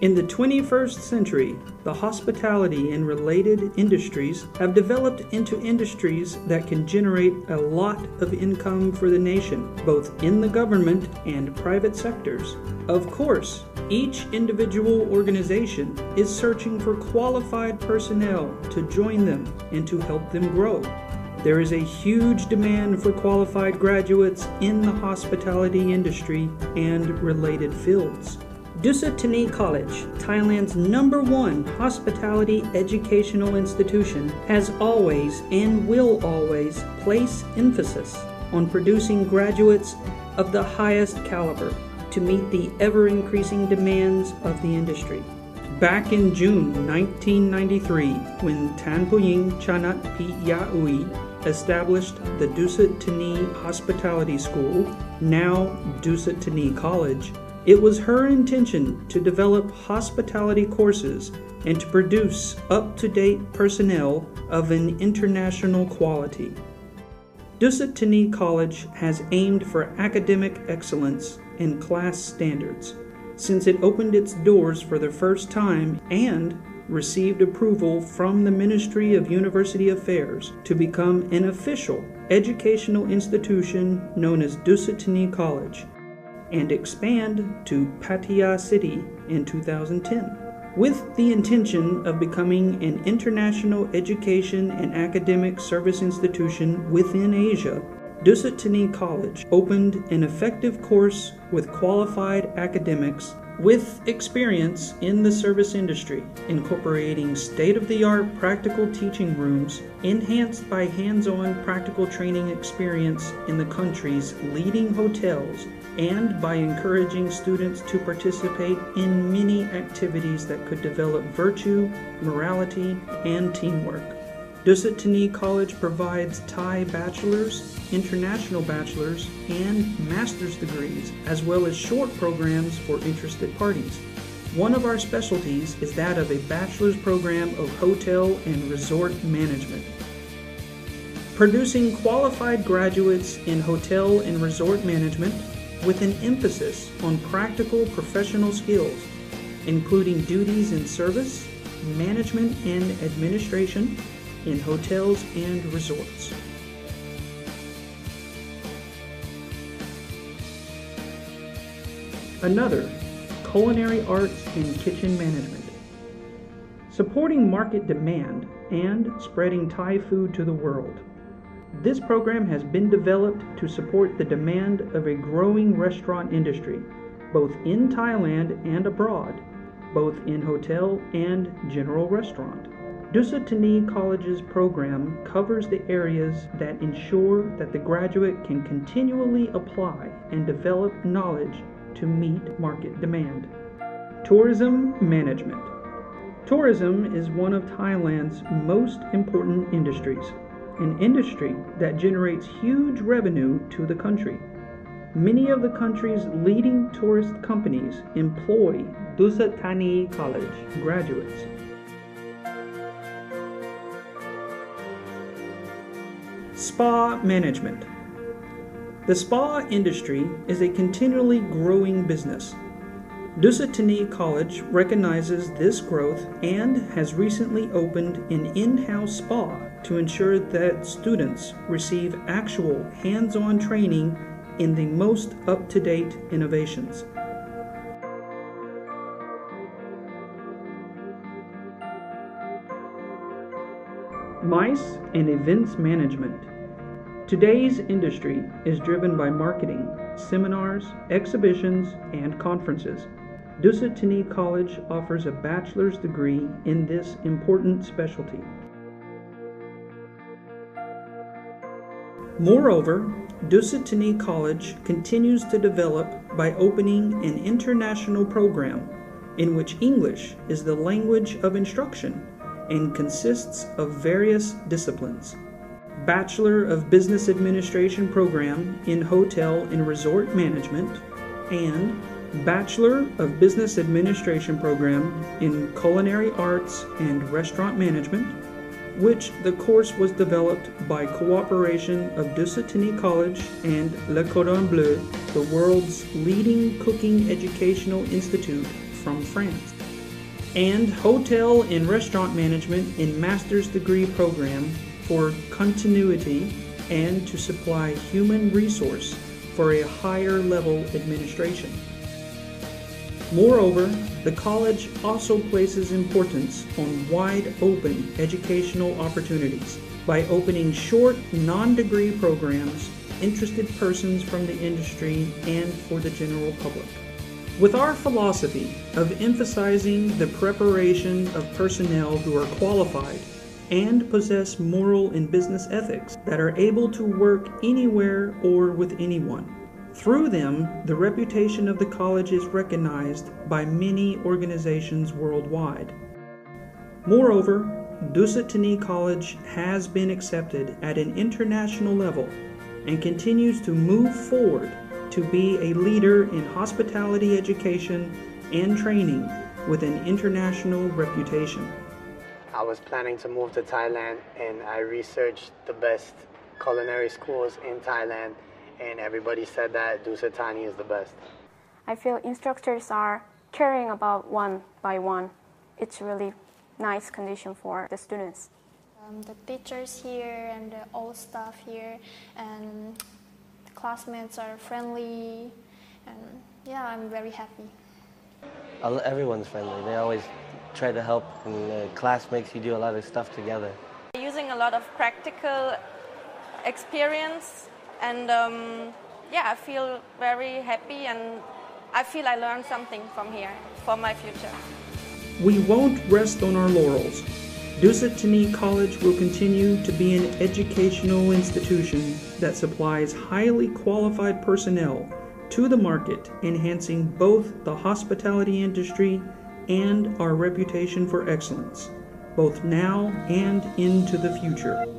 In the 21st century, the hospitality and related industries have developed into industries that can generate a lot of income for the nation, both in the government and private sectors. Of course, each individual organization is searching for qualified personnel to join them and to help them grow. There is a huge demand for qualified graduates in the hospitality industry and related fields. Dusit Thani College, Thailand's #1 hospitality educational institution, has always and will always place emphasis on producing graduates of the highest caliber to meet the ever-increasing demands of the industry. Back in June 1993, when Tan Puying Chanatpiyaui established the Dusit Thani Hospitality School, now Dusit Thani College, it was her intention to develop hospitality courses and to produce up-to-date personnel of an international quality. Dusit Thani College has aimed for academic excellence and class standards since it opened its doors for the first time and received approval from the Ministry of University Affairs to become an official educational institution known as Dusit Thani College, and expand to Pattaya City in 2010, with the intention of becoming an international education and academic service institution within Asia. Dusit Thani College opened an effective course with qualified academics with experience in the service industry, incorporating state-of-the-art practical teaching rooms enhanced by hands-on practical training experience in the country's leading hotels, and by encouraging students to participate in many activities that could develop virtue, morality, and teamwork. Dusit Thani College provides Thai bachelor's, international bachelor's, and master's degrees, as well as short programs for interested parties. One of our specialties is that of a bachelor's program of hotel and resort management. Producing qualified graduates in hotel and resort management with an emphasis on practical professional skills, including duties in service, management, and administration, in hotels and resorts. Another, culinary arts and kitchen management. Supporting market demand and spreading Thai food to the world. This program has been developed to support the demand of a growing restaurant industry, both in Thailand and abroad, both in hotel and general restaurant. Dusit Thani College's program covers the areas that ensure that the graduate can continually apply and develop knowledge to meet market demand. Tourism management. Tourism is one of Thailand's most important industries, an industry that generates huge revenue to the country. Many of the country's leading tourist companies employ Dusit Thani College graduates. Spa management. The spa industry is a continually growing business. Dusit Thani College recognizes this growth and has recently opened an in-house spa to ensure that students receive actual hands-on training in the most up-to-date innovations. MICE and events management. Today's industry is driven by marketing, seminars, exhibitions, and conferences. Dusit Thani College offers a bachelor's degree in this important specialty. Moreover, Dusit Thani College continues to develop by opening an international program in which English is the language of instruction and consists of various disciplines. Bachelor of Business Administration program in Hotel and Resort Management, and Bachelor of Business Administration program in Culinary Arts and Restaurant Management, which the course was developed by cooperation of Dusit Thani College and Le Cordon Bleu, the world's leading cooking educational institute from France. and Hotel and Restaurant Management in Master's Degree Program for continuity and to supply human resource for a higher level administration. Moreover, the college also places importance on wide open educational opportunities by opening short non-degree programs interested persons from the industry and for the general public. With our philosophy of emphasizing the preparation of personnel who are qualified and possess moral and business ethics that are able to work anywhere or with anyone. Through them, the reputation of the college is recognized by many organizations worldwide. Moreover, Dusit Thani College has been accepted at an international level and continues to move forward to be a leader in hospitality education and training with an international reputation. I was planning to move to Thailand, and I researched the best culinary schools in Thailand, and everybody said that Dusit Thani is the best. I feel instructors are caring about one by one. It's really nice condition for the students. The teachers here and the old staff here and classmates are friendly, and yeah, I'm very happy. Everyone's friendly. They always try to help, and the class makes you do a lot of stuff together. Using a lot of practical experience, and yeah, I feel very happy, and I feel I learned something from here for my future. We won't rest on our laurels. Dusit Thani College will continue to be an educational institution that supplies highly qualified personnel to the market, enhancing both the hospitality industry and our reputation for excellence, both now and into the future.